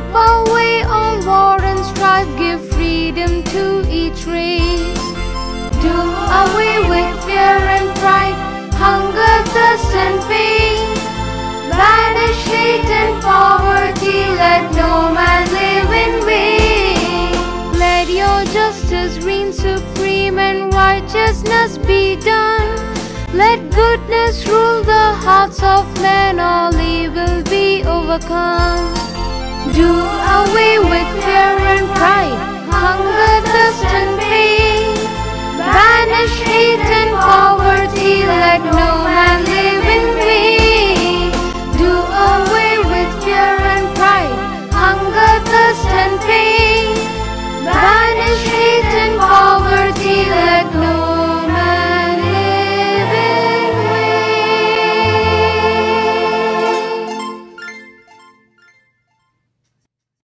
wipe away all war and strife, give freedom to each race. Do away with fear and pride, hunger, thirst and pain. Banish hate and poverty, let no man live in vain. Let your justice reign supreme and righteousness be done. Let goodness rule the hearts of men, all evil be overcome. Do away with fear and pride, hunger, thirst and pain. Banish hate